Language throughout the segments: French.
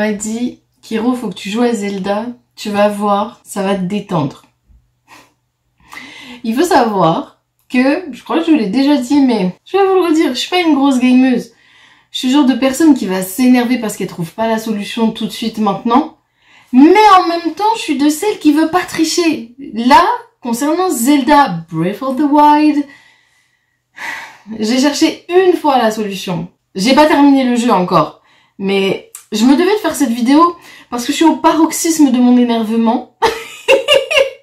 m'a dit « Kiro, faut que tu joues à Zelda, tu vas voir, ça va te détendre. » Il faut savoir que, je crois que je vous l'ai déjà dit, mais je vais vous le redire, je suis pas une grosse gameuse. Je suis le genre de personne qui va s'énerver parce qu'elle trouve pas la solution tout de suite maintenant. Mais en même temps, je suis de celle qui veut pas tricher. Là, concernant Zelda Breath of the Wild, j'ai cherché une fois la solution. J'ai pas terminé le jeu encore, mais je me devais de faire cette vidéo parce que je suis au paroxysme de mon énervement.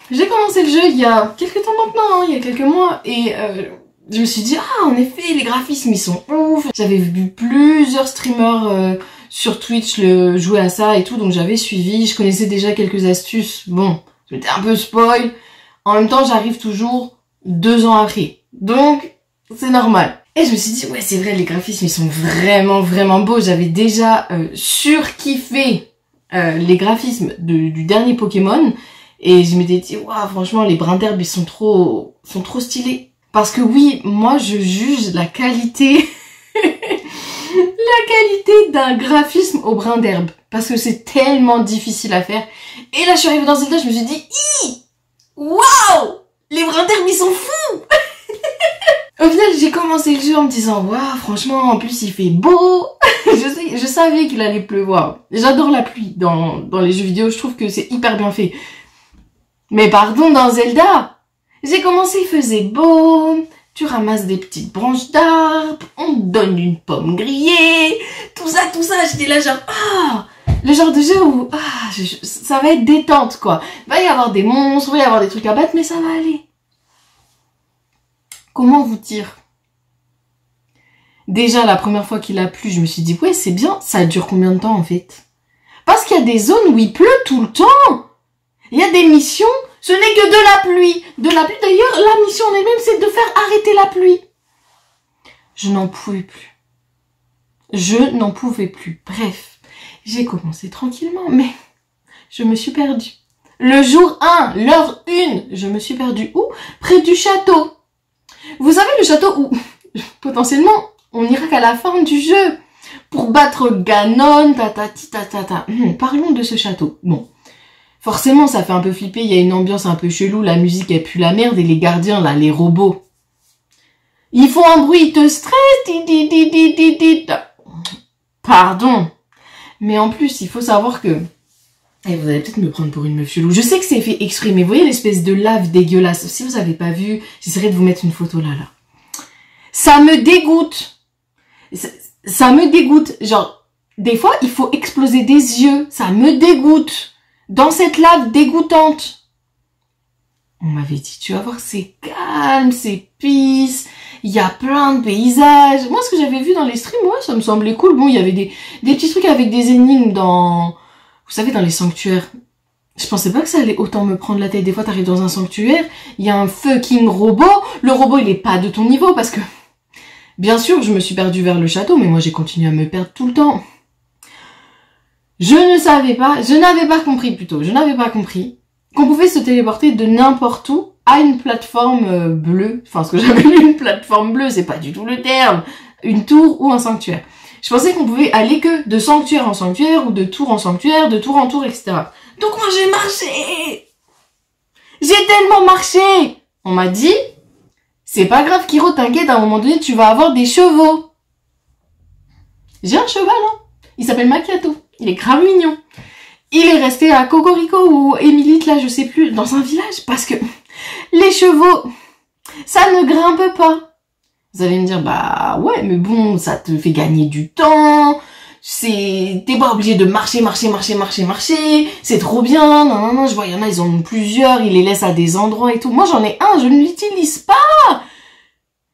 J'ai commencé le jeu il y a quelques temps maintenant, hein, il y a quelques mois, et je me suis dit « Ah, en effet, les graphismes, ils sont ouf !» J'avais vu plusieurs streamers sur Twitch le jouer à ça et tout, donc j'avais suivi, je connaissais déjà quelques astuces. Bon, j'étais un peu spoil. En même temps, j'arrive toujours 2 ans après, donc c'est normal. Et je me suis dit « Ouais, c'est vrai, les graphismes, ils sont vraiment, vraiment beaux. » J'avais déjà surkiffé les graphismes du dernier Pokémon, et je m'étais dit « Waouh, franchement, les brins d'herbe, ils sont trop stylés. » Parce que oui, moi je juge la qualité d'un graphisme au brin d'herbe. Parce que c'est tellement difficile à faire. Et là je suis arrivée dans Zelda, je me suis dit « Hi ! Waouh ! Les brins d'herbe ils sont fous !» Au final j'ai commencé le jeu en me disant « Waouh, franchement en plus il fait beau !» Je savais qu'il allait pleuvoir. J'adore la pluie dans les jeux vidéo, je trouve que c'est hyper bien fait. Mais pardon, dans Zelda, j'ai commencé, il faisait beau, tu ramasses des petites branches d'arbres, on te donne une pomme grillée, tout ça, j'étais là genre, ah, le genre de jeu où, ah, ça va être détente quoi. Il va y avoir des monstres, il va y avoir des trucs à battre, mais ça va aller. Comment vous dire? Déjà, la première fois qu'il a plu, je me suis dit, ouais, c'est bien, ça dure combien de temps en fait? Parce qu'il y a des zones où il pleut tout le temps. Il y a des missions... Ce n'est que de la pluie. De la pluie, d'ailleurs, la mission en elle-même, c'est de faire arrêter la pluie. Je n'en pouvais plus. Je n'en pouvais plus. Bref, j'ai commencé tranquillement, mais je me suis perdue. Le jour 1, l'heure 1, je me suis perdue. Où? Près du château. Vous savez, le château où, potentiellement, on n'ira qu'à la fin du jeu pour battre Ganon, tatati tatata. Parlons de ce château. Bon. Forcément, ça fait un peu flipper, il y a une ambiance un peu chelou, la musique elle pue la merde, et les gardiens, là, les robots, ils font un bruit, ils te stressent. Pardon. Mais en plus, il faut savoir que... Et vous allez peut-être me prendre pour une meuf chelou. Je sais que c'est fait exprès, mais vous voyez l'espèce de lave dégueulasse. Si vous n'avez pas vu, j'essaierai de vous mettre une photo là. Ça me dégoûte. Ça me dégoûte. Genre, des fois, il faut exploser des yeux. Ça me dégoûte. Dans cette lave dégoûtante, on m'avait dit, tu vas voir, c'est calme, c'est peace, il y a plein de paysages. Moi, ce que j'avais vu dans les streams, ouais, ça me semblait cool. Bon, il y avait des petits trucs avec des énigmes dans, vous savez, dans les sanctuaires. Je pensais pas que ça allait autant me prendre la tête. Des fois, t'arrives dans un sanctuaire, il y a un fucking robot. Le robot, il est pas de ton niveau parce que, bien sûr, je me suis perdue vers le château, mais moi, j'ai continué à me perdre tout le temps. Je ne savais pas, je n'avais pas compris plutôt, je n'avais pas compris qu'on pouvait se téléporter de n'importe où à une plateforme bleue. Enfin, ce que j'appelle une plateforme bleue, c'est pas du tout le terme. Une tour ou un sanctuaire. Je pensais qu'on pouvait aller que de sanctuaire en sanctuaire ou de tour en sanctuaire, de tour en tour, etc. Donc moi j'ai marché. J'ai tellement marché. On m'a dit, c'est pas grave Kiro, t'inquiète, à un moment donné tu vas avoir des chevaux. J'ai un cheval, hein. Il s'appelle Macchiato. Il est grave mignon. Il est resté à Cocorico ou Émilite, là, je sais plus, dans un village, parce que les chevaux, ça ne grimpe pas. Vous allez me dire, bah ouais, mais bon, ça te fait gagner du temps, c'est... T'es pas obligé de marcher, c'est trop bien, non, je vois, il y en a, ils en ont plusieurs, ils les laissent à des endroits et tout. Moi, j'en ai un, je ne l'utilise pas.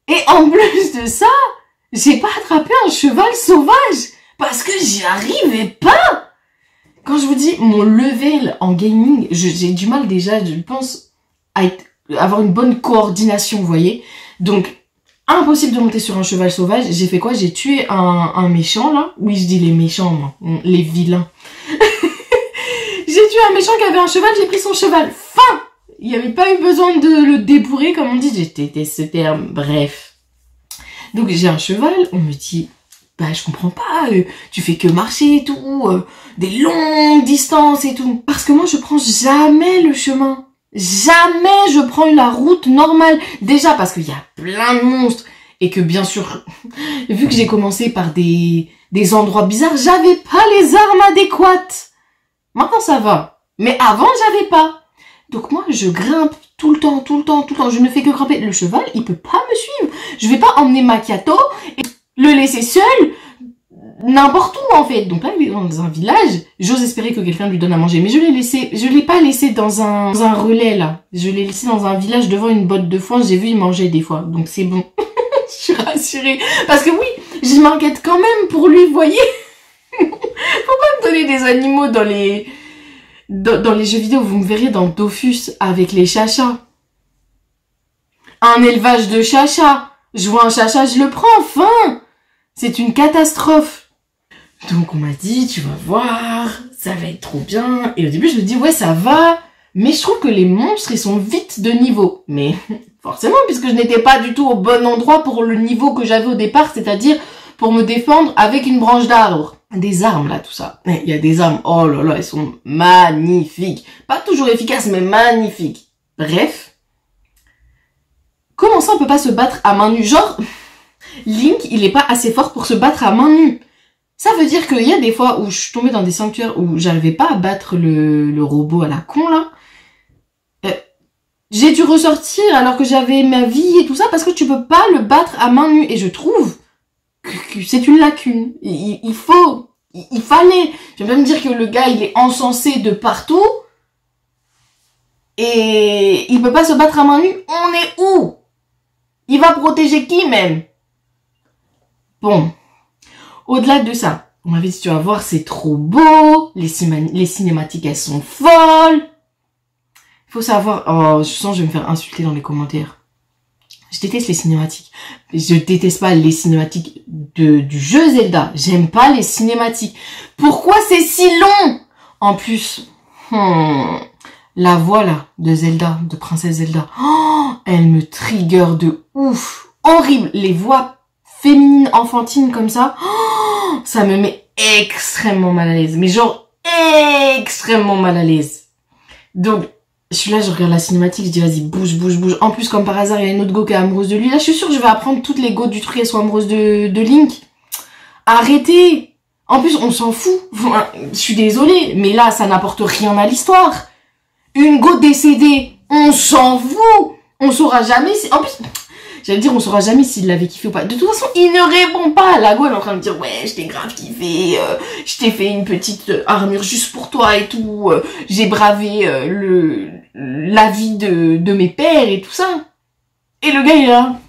Et en plus de ça, j'ai pas attrapé un cheval sauvage. Parce que j'y arrivais pas. Quand je vous dis mon level en gaming, j'ai du mal déjà, je pense, à avoir une bonne coordination, vous voyez. Donc, impossible de monter sur un cheval sauvage. J'ai fait quoi? J'ai tué un méchant, là. Oui, je dis les méchants, moi. Les vilains. J'ai tué un méchant qui avait un cheval, j'ai pris son cheval. Fin. Il n'y avait pas eu besoin de le débourrer, comme on dit. J'ai détesté ce terme. Bref. Donc, j'ai un cheval, on me dit... bah je comprends pas, tu fais que marcher et tout, des longues distances et tout. Parce que moi je prends jamais le chemin, jamais je prends la route normale. Déjà parce qu'il y a plein de monstres et que bien sûr, vu que j'ai commencé par des endroits bizarres, j'avais pas les armes adéquates. Maintenant ça va, mais avant j'avais pas. Donc moi je grimpe tout le temps, tout le temps, tout le temps. Je ne fais que grimper. Le cheval, il peut pas me suivre. Je vais pas emmener Macchiato et le laisser seul n'importe où en fait. Donc là il est dans un village. J'ose espérer que quelqu'un lui donne à manger, mais je l'ai laissé. Je l'ai pas laissé dans un relais là. Je l'ai laissé dans un village devant une botte de foin. J'ai vu il mangeait des fois. Donc c'est bon. Je suis rassurée parce que oui, je m'inquiète quand même pour lui. Vous voyez, faut pas me donner des animaux dans les. Dans les jeux vidéo, vous me verrez dans Dofus avec les chachas. Un élevage de chachas. Je vois un chacha, je le prends, enfin. C'est une catastrophe. Donc on m'a dit, tu vas voir, ça va être trop bien. Et au début, je me dis, ouais, ça va. Mais je trouve que les monstres, ils sont vite de niveau. Mais forcément, puisque je n'étais pas du tout au bon endroit pour le niveau que j'avais au départ, c'est-à-dire pour me défendre avec une branche d'arbre. Des armes là, tout ça. Il y a des armes, oh là là, elles sont magnifiques. Pas toujours efficaces, mais magnifiques. Bref. Comment ça on peut pas se battre à main nue? Genre, Link, il est pas assez fort pour se battre à main nue. Ça veut dire qu'il y a des fois où je suis tombée dans des sanctuaires où j'arrivais pas à battre le robot à la con là. J'ai dû ressortir alors que j'avais ma vie et tout ça parce que tu peux pas le battre à main nue. Et je trouve... c'est une lacune. Il fallait. Je vais même dire que le gars, il est encensé de partout. Et il peut pas se battre à main nue. On est où? Il va protéger qui même? Bon. Au-delà de ça, on m'avait dit, tu vas voir, c'est trop beau. Les cinématiques, elles sont folles. Faut savoir... oh, je sens que je vais me faire insulter dans les commentaires. Je déteste les cinématiques. Je déteste pas les cinématiques du jeu Zelda. J'aime pas les cinématiques. Pourquoi c'est si long? En plus, la voix là de Zelda, de Princesse Zelda, oh, elle me trigger de ouf. Horrible. Les voix féminines, enfantines comme ça, oh, ça me met extrêmement mal à l'aise. Mais genre extrêmement mal à l'aise. Donc, je suis là, je regarde la cinématique, je dis vas-y, bouge, bouge, bouge. En plus, comme par hasard, il y a une autre go qui est amoureuse de lui. Là, je suis sûre que je vais apprendre toutes les go du truc, elles sont amoureuses de Link. Arrêtez! En plus, on s'en fout. Enfin, je suis désolée, mais là, ça n'apporte rien à l'histoire. Une go décédée, on s'en fout. On saura jamais si... en plus, j'allais dire, on saura jamais s'il l'avait kiffé ou pas. De toute façon, il ne répond pas. La go, elle est en train de dire, ouais, je t'ai grave kiffé, je t'ai fait une petite armure juste pour toi et tout, j'ai bravé la vie de mes pères et tout ça. Et le gars, il est là.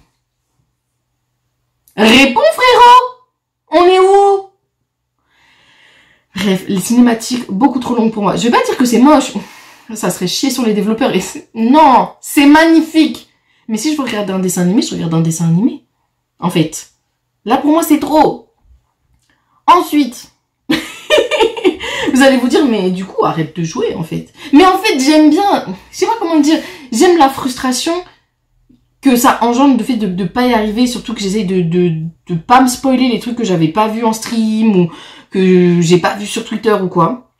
Réponds, frérot! On est où? Bref, les cinématiques, beaucoup trop longues pour moi. Je vais pas dire que c'est moche. Ça serait chier sur les développeurs. Et non, c'est magnifique. Mais si je regarde un dessin animé, je regarde un dessin animé. En fait. Là, pour moi, c'est trop. Ensuite... vous allez vous dire, mais du coup, arrête de jouer, en fait. Mais en fait, j'aime bien... je sais pas comment dire. J'aime la frustration que ça engendre, le fait de ne pas y arriver. Surtout que j'essaie de pas me spoiler les trucs que j'avais pas vu en stream ou que j'ai pas vu sur Twitter ou quoi.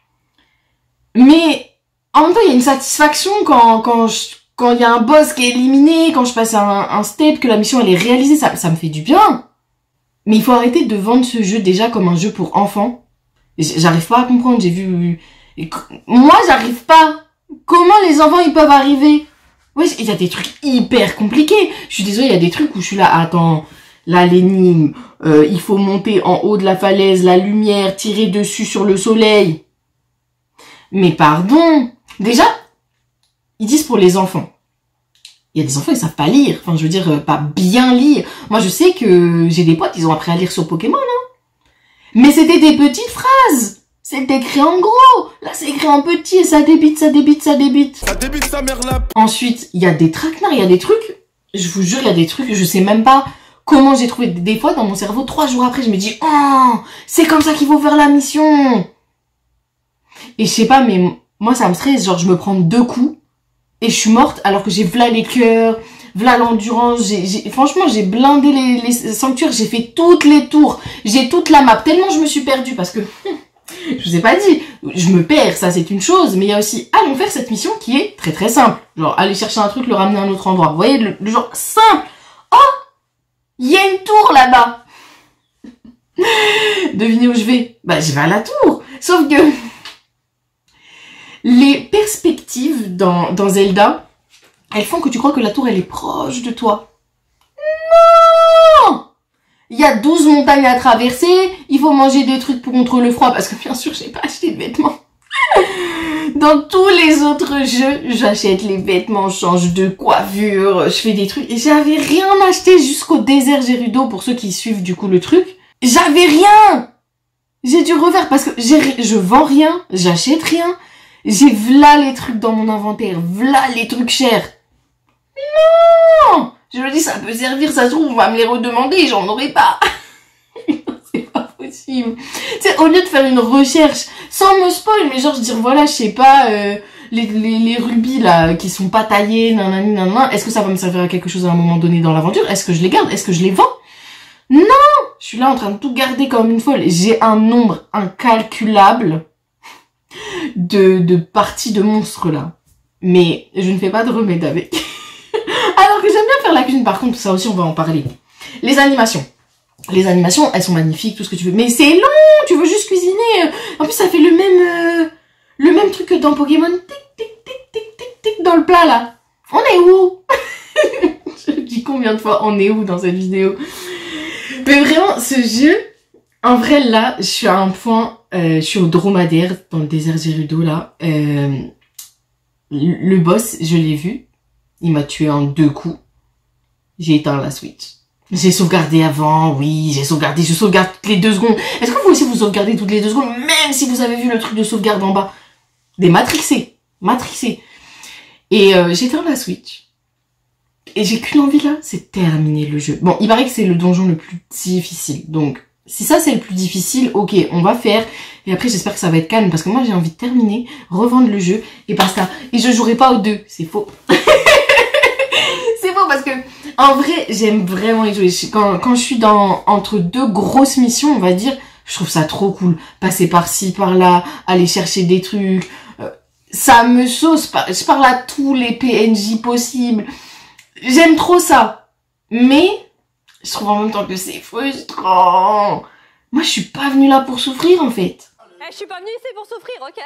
Mais en même temps, il y a une satisfaction quand il y a un boss qui est éliminé, quand je passe un step, que la mission elle est réalisée, ça me fait du bien. Mais il faut arrêter de vendre ce jeu déjà comme un jeu pour enfants. J'arrive pas à comprendre, j'ai vu... moi, j'arrive pas. Comment les enfants, ils peuvent arriver? Oui, il y a des trucs hyper compliqués. Je suis désolée, il y a des trucs où je suis là, attends, là, l'énigme, il faut monter en haut de la falaise, la lumière, tirer dessus sur le soleil. Mais pardon. Déjà, ils disent pour les enfants. Il y a des enfants, ils savent pas lire. Enfin, je veux dire, pas bien lire. Moi, je sais que j'ai des potes, ils ont appris à lire sur Pokémon, hein. Mais c'était des petites phrases. C'était écrit en gros. Là, c'est écrit en petit et ça débite, ça débite, ça débite. Ça débite sa mère là. Ensuite, il y a des traquenards, il y a des trucs. Je vous jure, il y a des trucs, je sais même pas comment j'ai trouvé. Des fois, dans mon cerveau, 3 jours après, je me dis, oh, c'est comme ça qu'il faut faire la mission. Et je sais pas, mais moi, ça me stresse. Genre, je me prends 2 coups. Et je suis morte alors que j'ai v'là les cœurs, Voilà l'endurance. Franchement, j'ai blindé les sanctuaires. J'ai fait toutes les tours. J'ai toute la map. Tellement je me suis perdue parce que... je vous ai pas dit, je me perds, ça c'est une chose, mais il y a aussi, allons faire cette mission qui est très très simple. Genre, aller chercher un truc, le ramener à un autre endroit. Vous voyez, le genre simple. Oh, il y a une tour là-bas. Devinez où je vais? Bah, je vais à la tour. Sauf que les perspectives dans Zelda, elles font que tu crois que la tour, elle est proche de toi. Non! Il y a 12 montagnes à traverser, il faut manger des trucs pour contre le froid, parce que bien sûr, j'ai pas acheté de vêtements. Dans tous les autres jeux, j'achète les vêtements, je change de coiffure, je fais des trucs. Et j'avais rien acheté jusqu'au désert Gerudo, pour ceux qui suivent du coup le truc. J'avais rien! J'ai dû refaire, parce que je vends rien, j'achète rien. J'ai v'là les trucs dans mon inventaire, v'là les trucs chers. Non! Je me dis, ça peut servir, ça se trouve, on va me les redemander, j'en aurai pas. C'est pas possible. Tu sais, au lieu de faire une recherche, sans me spoil, mais genre, je dire, voilà, je sais pas, les rubis, là, qui sont pas taillés, nanani, nanana, est-ce que ça va me servir à quelque chose à un moment donné dans l'aventure? Est-ce que je les garde? Est-ce que je les vends? Non! Je suis là en train de tout garder comme une folle. J'ai un nombre incalculable de parties de monstres, là. Mais je ne fais pas de remède avec... Alors que j'aime bien faire la cuisine, par contre, ça aussi on va en parler. Les animations. Les animations, elles sont magnifiques, tout ce que tu veux. Mais c'est long, tu veux juste cuisiner. En plus, ça fait le même truc que dans Pokémon. Tic, tic, tic, tic, tic, tic, dans le plat, là. On est où? Je dis combien de fois on est où dans cette vidéo? Mais vraiment, ce jeu, en vrai, là, je suis à un point... je suis au dromadaire, dans le désert Gerudo, là. Le boss, je l'ai vu. Il m'a tué en 2 coups. J'ai éteint la Switch. J'ai sauvegardé avant, oui, j'ai sauvegardé. Je sauvegarde toutes les 2 secondes. Est-ce que vous aussi vous sauvegardez toutes les 2 secondes, même si vous avez vu le truc de sauvegarde en bas? Des matrixés. Matrixés. Et j'ai éteint la Switch. Et j'ai qu'une envie là, c'est terminer le jeu. Bon, il paraît que c'est le donjon le plus difficile. Donc, si ça c'est le plus difficile, ok, on va faire. Et après, j'espère que ça va être calme. Parce que moi, j'ai envie de terminer, revendre le jeu et basta. Et je jouerai pas aux 2. C'est faux. C'est faux parce que, en vrai, j'aime vraiment y jouer. Quand je suis entre 2 grosses missions, on va dire, je trouve ça trop cool. Passer par-ci, par-là, aller chercher des trucs. Ça me sauce. Je parle à tous les PNJ possibles. J'aime trop ça. Mais, je trouve en même temps que c'est frustrant. Moi, je suis pas venue là pour souffrir, en fait. Je suis pas venue ici pour souffrir, ok?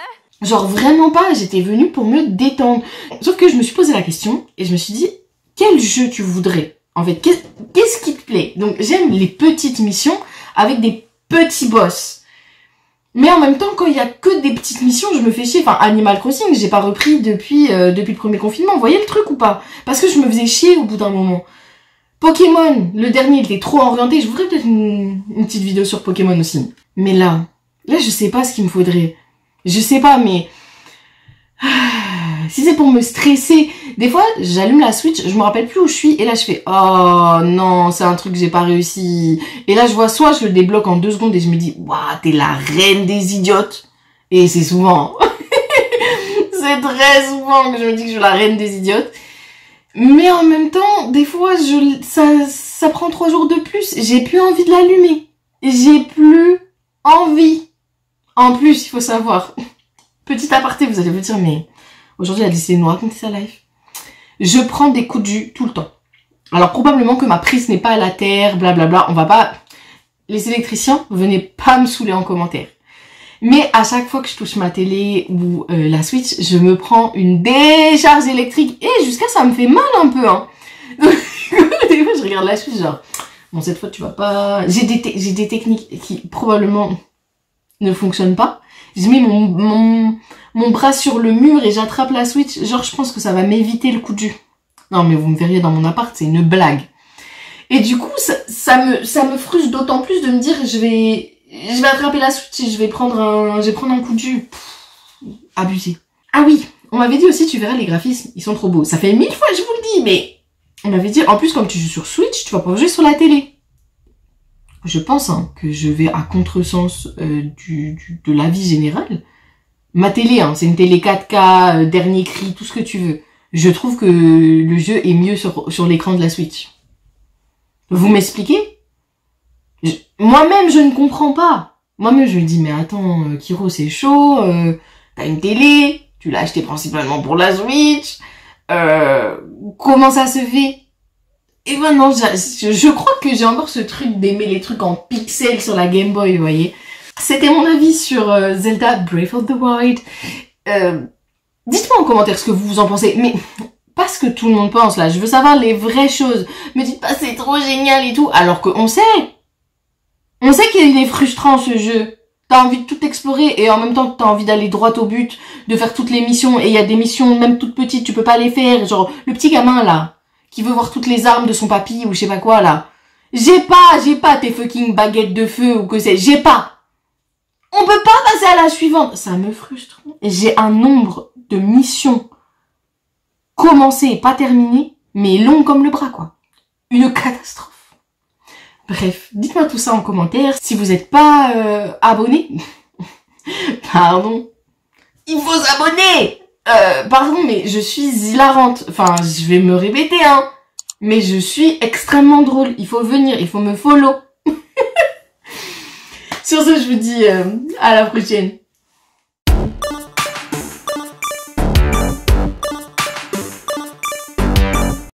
Genre vraiment pas, j'étais venue pour me détendre. Sauf que je me suis posé la question et je me suis dit, quel jeu tu voudrais? En fait, qu'est-ce qui te plaît? Donc j'aime les petites missions avec des petits boss. Mais en même temps, quand il n'y a que des petites missions, je me fais chier. Enfin, Animal Crossing, j'ai pas repris depuis le premier confinement. Vous voyez le truc ou pas? Parce que je me faisais chier au bout d'un moment. Pokémon, le dernier, il était trop orienté. Je voudrais peut-être une petite vidéo sur Pokémon aussi. Mais là je sais pas ce qu'il me faudrait. Je sais pas, mais si c'est pour me stresser, des fois j'allume la Switch, je me rappelle plus où je suis et là je fais oh non, c'est un truc que j'ai pas réussi. Et là je vois soit je le débloque en 2 secondes et je me dis waouh, t'es la reine des idiotes. Et c'est souvent, c'est très souvent que je me dis que je suis la reine des idiotes. Mais en même temps, des fois ça prend 3 jours de plus. J'ai plus envie de l'allumer. J'ai plus envie. En plus, il faut savoir, petit aparté, vous allez vous dire, mais aujourd'hui, elle a décidé de nous raconter sa life. Je prends des coups de jus tout le temps. Alors, probablement que ma prise n'est pas à la terre, blablabla, on va pas... Les électriciens, venez pas me saouler en commentaire. Mais à chaque fois que je touche ma télé ou la Switch, je me prends une décharge électrique et jusqu'à ça me fait mal un peu, hein. Donc, des fois, je regarde la Switch, genre, bon, cette fois, tu vas pas... J'ai des techniques qui, probablement... ne fonctionne pas. Je mets mon bras sur le mur et j'attrape la Switch. Genre, je pense que ça va m'éviter le coup de jus. Non, mais vous me verriez dans mon appart, c'est une blague. Et du coup, ça me frustre d'autant plus de me dire je vais attraper la Switch et je vais prendre un coup de jus. Pff, abusé. Ah oui, on m'avait dit aussi, tu verras les graphismes, ils sont trop beaux. Ça fait 1000 fois, je vous le dis, mais on m'avait dit, en plus, comme tu joues sur Switch, tu vas pas jouer sur la télé. Je pense hein, que je vais à contresens de la vie générale. Ma télé, hein, c'est une télé 4K, dernier cri, tout ce que tu veux. je trouve que le jeu est mieux sur l'écran de la Switch. Vous m'expliquez? Moi-même, je ne comprends pas. Moi-même, je me dis, mais attends, Kiro, c'est chaud, t'as une télé, tu l'as acheté principalement pour la Switch, comment ça se fait? Et ben non, je crois que j'ai encore ce truc d'aimer les trucs en pixels sur la Game Boy, vous voyez. C'était mon avis sur Zelda Breath of the Wild. Dites-moi en commentaire ce que vous en pensez, mais pas ce que tout le monde pense là, je veux savoir les vraies choses. Me dites pas c'est trop génial et tout, alors qu'on sait. On sait qu'il est frustrant ce jeu. T'as envie de tout explorer et en même temps t'as envie d'aller droit au but, de faire toutes les missions, et il y a des missions même toutes petites, tu peux pas les faire, genre le petit gamin là, qui veut voir toutes les armes de son papy ou je sais pas quoi là. J'ai pas tes fucking baguettes de feu ou que c'est, j'ai pas. On peut pas passer à la suivante. Ça me frustre. J'ai un nombre de missions commencées et pas terminées, mais longues comme le bras quoi. Une catastrophe. Bref, dites-moi tout ça en commentaire. Si vous n'êtes pas abonné, pardon, il faut s'abonner. Pardon, mais je suis hilarante. Enfin, je vais me répéter, hein. Mais je suis extrêmement drôle. Il faut venir, il faut me follow. Sur ce, je vous dis à la prochaine.